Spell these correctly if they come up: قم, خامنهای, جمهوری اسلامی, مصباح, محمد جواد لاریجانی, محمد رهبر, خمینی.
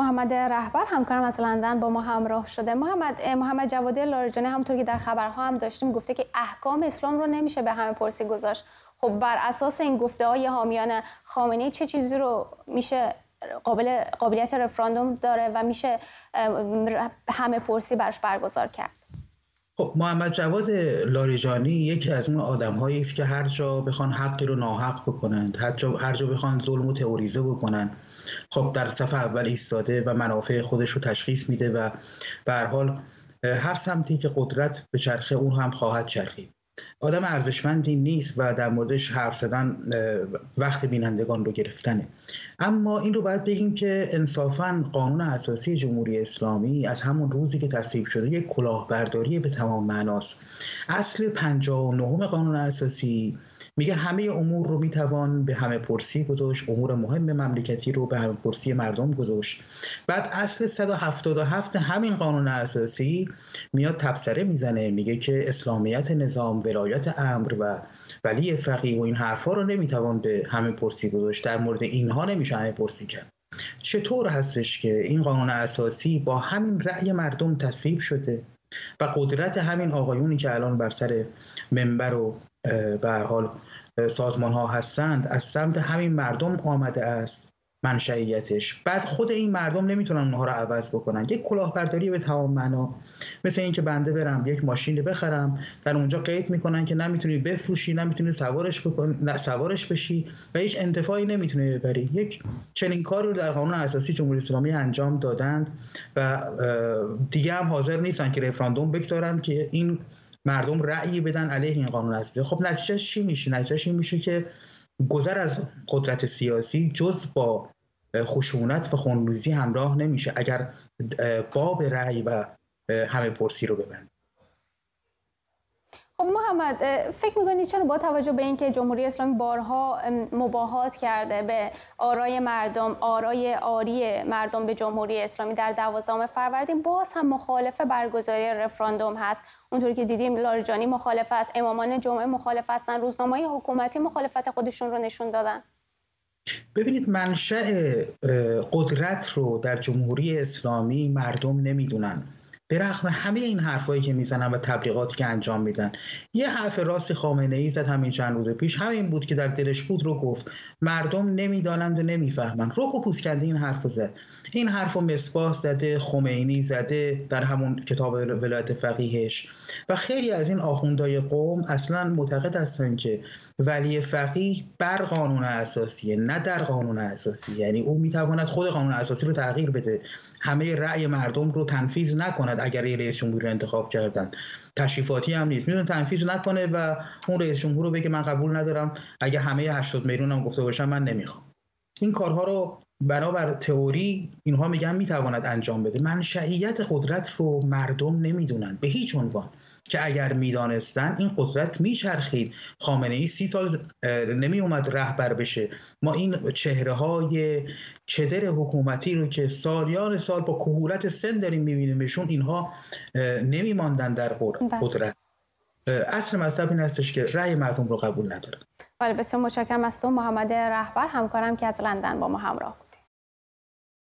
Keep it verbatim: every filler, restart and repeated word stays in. محمد رهبر همکارم از لندن با ما همراه شده. محمد محمد جواد لاریجانی همونطور که در خبرها هم داشتیم گفته که احکام اسلام رو نمیشه به همه پرسی گذاشت. خب بر اساس این گفته‌های حامیان خامنه‌ای چه چیزی رو میشه قابل قابلیت رفراندوم داره و میشه همه پرسی برش برگزار کرد؟ خب محمد جواد لاریجانی یکی از اون آدم‌هایی است که هر جا بخوان حقی رو ناحق بکنند، هر جا هر جا بخوان ظلم و تئوریزه بکنند، خب در صف اول ایستاده و منافع خودش رو تشخیص میده و به هر حال هر سمتی که قدرت به چرخه اون هم خواهد چرخید. آدم ارزشمندی نیست و در موردش حرف زدن وقت بینندگان رو گرفتنه. اما این رو باید بگیم که انصافاً قانون اساسی جمهوری اسلامی از همون روزی که تصویب شده یک کلاهبرداری به تمام معناست. اصل پنجاه و نه قانون اساسی میگه همه امور رو میتوان به همه پرسی گذاشت، امور مهم مملکتی رو به همه پرسی مردم گذاشت. بعد اصل صد و هفتاد و هفت همین قانون اساسی میاد تبصره میزنه، میگه که اسلامیت نظام، ولایت امر و ولی فقیه و این حرفا رو نمیتوان به همه پرسی گذاشت، در مورد اینها نمیشه همه پرسی کرد. چطور هستش که این قانون اساسی با همین رأی مردم تصویب شده و قدرت همین آقایونی که الان بر سر منبر و به هر حال سازمان ها هستند از سمت همین مردم آمده است منشئیتش؟ بعد خود این مردم نمیتونن اونها رو عوض بکنن. یک کلاهبرداری به تمام معنا، مثل اینکه بنده برم یک ماشین بخرم، در اونجا قید میکنن که نمیتونی بفروشی، نمیتونی سوارش بکنی، نه سوارش بشی و هیچ انتفاعی نمیتونی ببری. یک چنین کار رو در قانون اساسی جمهوری اسلامی انجام دادند و دیگه هم حاضر نیستن که رفراندوم بگذارن که این مردم رأی بدن علیه این قانون اساسی. خب نتیجهش چی میشه؟ نتیجهش این میشه که گذر از قدرت سیاسی جز با خشونت و خونریزی همراه نمیشه اگر باب رأی و همه پرسی رو ببند. خب محمد، فکر می‌کنید چرا با توجه به اینکه جمهوری اسلامی بارها مباهات کرده به آرای مردم، آرای آری مردم به جمهوری اسلامی در دوازدهم فروردین، باز هم مخالف برگزاری رفراندوم هست؟ اونطور که دیدیم لاریجانی مخالف است، امامان جمعه مخالف هستن، روزنامه‌های حکومتی مخالفت خودشون رو نشون دادن. ببینید، منشأ قدرت رو در جمهوری اسلامی مردم نمیدونن. به رغم همه این حرفایی که میزنن و تبلیغاتی که انجام میدن، یه حرف راست خامنه‌ای زد همین چند روز پیش، همین بود که در دلش بود رو گفت. مردم نمیدانند و نمیفهمند، رخ و پوسکنده این حرفو زد. این حرفو مصباح زده، خمینی زده در همون کتاب ولایت فقیهش و خیلی از این آخوندهای قم اصلا معتقد هستن که ولی فقیه بر قانون اساسیه، نه در قانون اساسی. یعنی او میتواند خود قانون اساسی رو تغییر بده، همه رأی مردم رو تنفیذ نکند اگر یه رئیس جمهور رو انتخاب کردن. تشریفاتی هم نیست، میتونه تنفیذ نکنه و اون رئیس جمهور رو بگه من قبول ندارم، اگه همه هشتاد میلیون هم گفته باشن من نمیخوام. این کارها رو بنابر تئوری اینها میگن میتواند انجام بده. منشئیت قدرت رو مردم نمیدونن به هیچ عنوان، که اگر میدانستن این قدرت میچرخید. خامنه ای سی سال نمی اومد رهبر بشه. ما این چهره های چدر حکومتی رو که سالیان سال با کهولت سن داریم میبینیمشون، اینها نمیماندن در قدرت. اصل مطلب این هستش که رأی مردم رو قبول ندارن. بله، بسیار متشکرم از تو محمد رهبر همکارم که از لندن با ما همراه.